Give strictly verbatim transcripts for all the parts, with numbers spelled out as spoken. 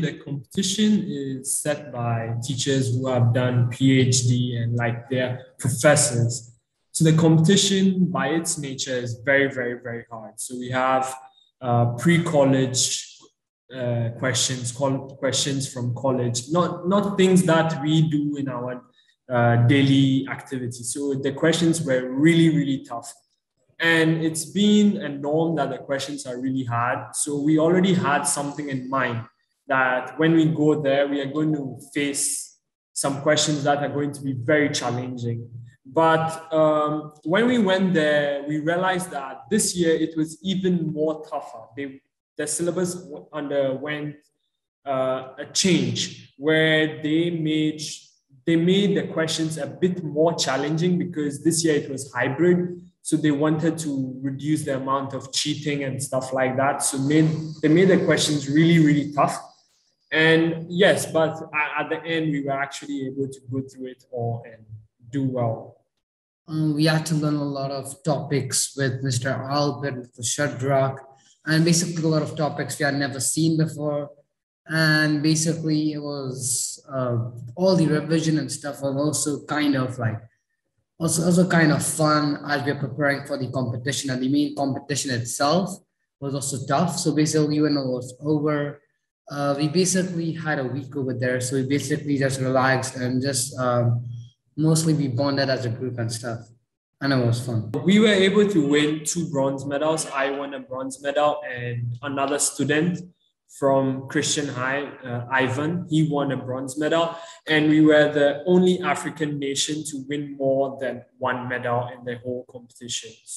the competition is set by teachers who have done PhD and like their professors. So the competition by its nature is very, very, very hard. So we have uh, pre-college uh, questions, questions from college, not, not things that we do in our uh, daily activity. So the questions were really, really tough. And it's been a norm that the questions are really hard. So we already had something in mind that when we go there, we are going to face some questions that are going to be very challenging. But um, when we went there, we realized that this year it was even more tougher. They, the syllabus underwent uh, a change where they made, they made the questions a bit more challenging because this year it was hybrid. So they wanted to reduce the amount of cheating and stuff like that. So made, they made the questions really, really tough. And yes, but at the end, we were actually able to go through it all and do well. Um, we had to learn a lot of topics with Mister Albert, Mister Shadrach, and basically a lot of topics we had never seen before. And basically it was uh, all the revision and stuff was also kind of like, Also, also kind of fun as we were preparing for the competition, and the main competition itself was also tough. So basically when it was over, uh, we basically had a week over there. So we basically just relaxed and just um, mostly we bonded as a group and stuff. And it was fun. We were able to win two bronze medals. I won a bronze medal and another student from Christian High, uh, Ivan, he won a bronze medal, and we were the only African nation to win more than one medal in the whole competitions.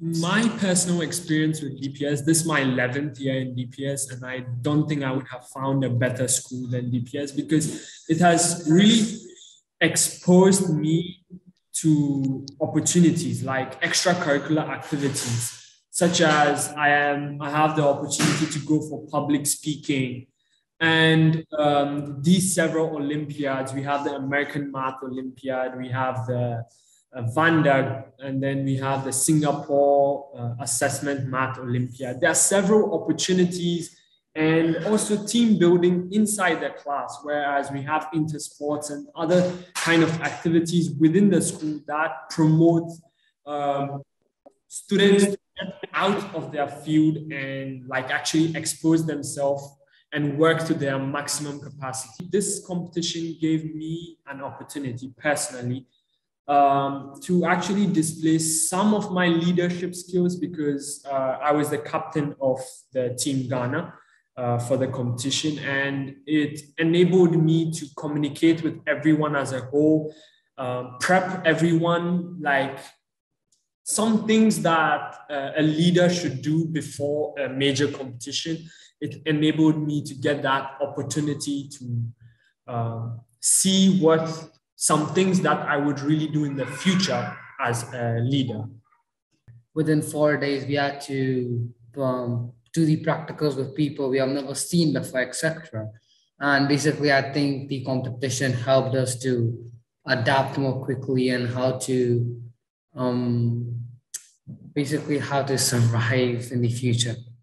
My personal experience with D P S, this is my eleventh year in D P S, and I don't think I would have found a better school than D P S because it has really exposed me to opportunities like extracurricular activities. Such as I am, I have the opportunity to go for public speaking. And um, these several Olympiads, we have the American Math Olympiad, we have the uh, Vanda, and then we have the Singapore uh, Assessment Math Olympiad. There are several opportunities and also team building inside the class, whereas we have intersports and other kind of activities within the school that promote um, students out of their field and like actually expose themselves and work to their maximum capacity. This competition gave me an opportunity personally um, to actually display some of my leadership skills because uh, I was the captain of the team Ghana uh, for the competition, and it enabled me to communicate with everyone as a whole, uh, prep everyone like some things that uh, a leader should do before a major competition. It enabled me to get that opportunity to uh, see what some things that I would really do in the future as a leader. Within four days, we had to um, do the practicals with people we have never seen before, et cetera. And basically, I think the competition helped us to adapt more quickly and how to Um, basically how to survive in the future.